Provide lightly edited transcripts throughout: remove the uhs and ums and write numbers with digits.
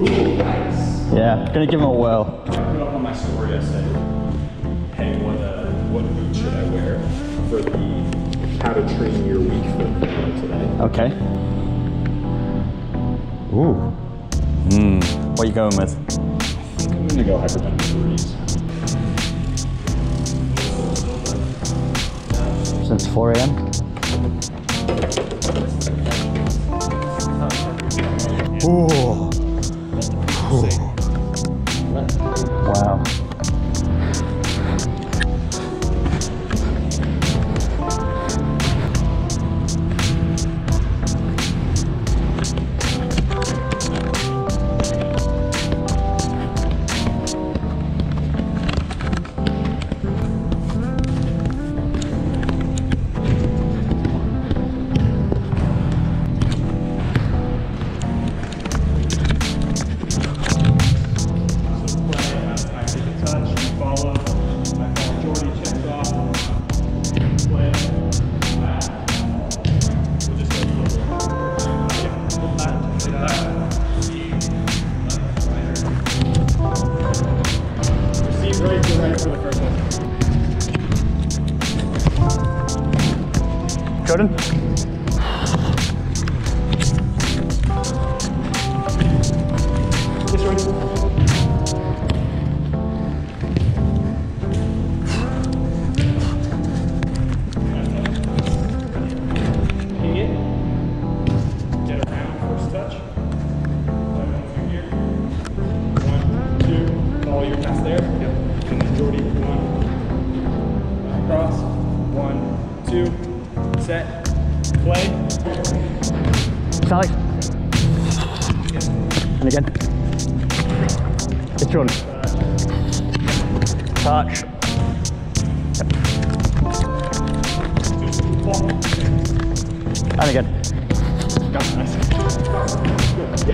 Ooh, nice. Yeah, gonna give him a whirl. I put up on my story, I said, hey, what boot should I wear for the how to train your week for today? Okay. Ooh. What are you going with? I think I'm gonna go Hypervenom 3s. Since 4 a.m.? Ooh. Cool. Wow. Jordan? This way. Ping it. Get around, first touch. Here. 1, 2, follow your pass there. Yep. And then Jordy, 1. Across. 1, 2. Set, play. Sally. And again. It's Jordan. Touch. Yep. And again. Got nice. It's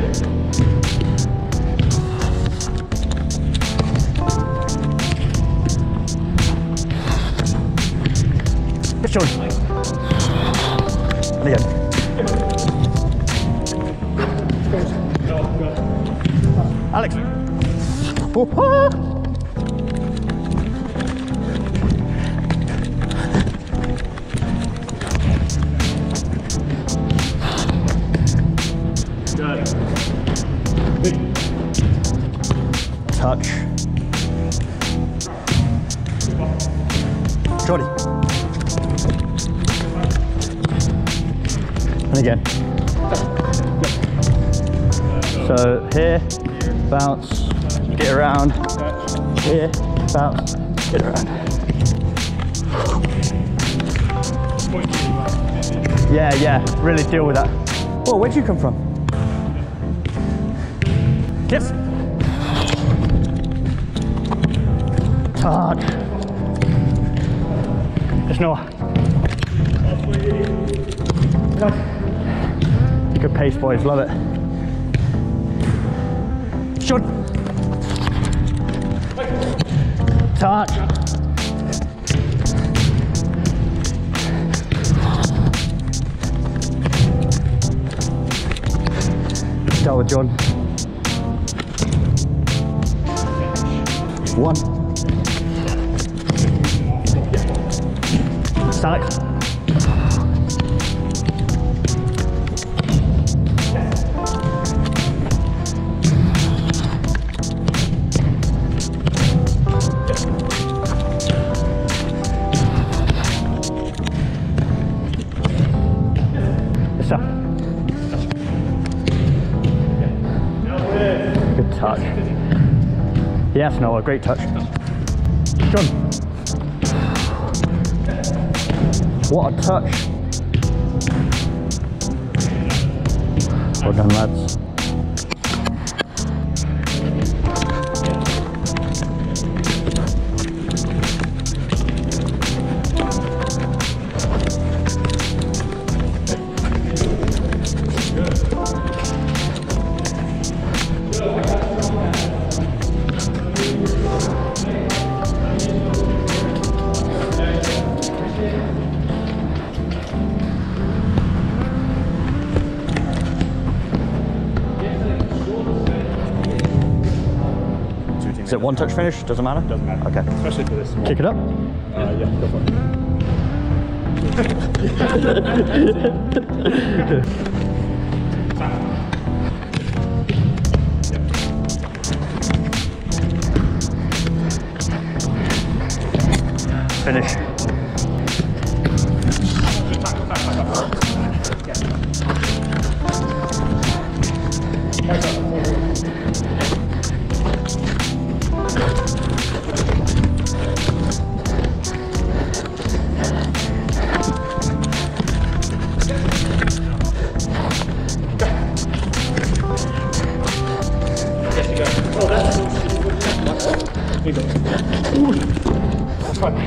Jordan. And again. Alex. Oh, ah. Got it. Big. Touch. Jordy. And again. So here, bounce, get around. Here, bounce, get around. Yeah, yeah, really deal with that. Whoa, where'd you come from? Yes. Touch. It's Noah. Touch. Good pace, boys, love it. Shot. Touch. Start with John. 1. Start. Good touch. Yes, Noah, great touch. John. What a touch. Well done, lads. it one touch finish? Doesn't matter? Doesn't matter. Okay. Especially for this one. Kick it up? Yeah, go for it. Finish.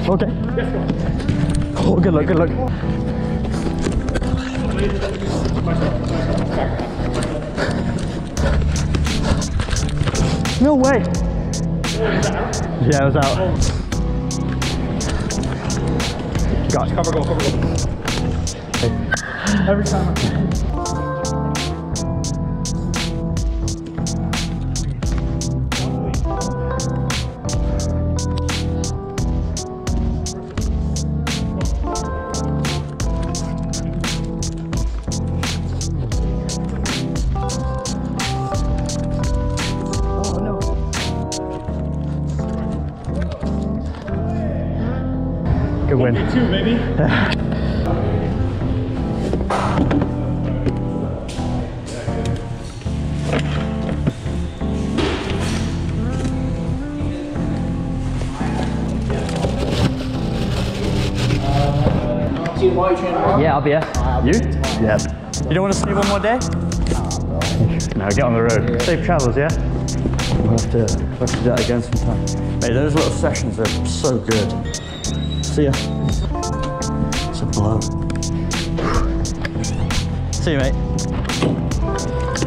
Okay. Oh, good luck, good luck. No way. Yeah, I was out. Got it. Cover goal, cover goal. Every time. Good win. 52, baby. Yeah, I'll be here. You? Yeah. You don't want to stay one more day? No, get on the road. Safe travels, yeah? We'll have to do that again sometime. Mate, those little sessions are so good. See ya. It's a blow. See you, mate.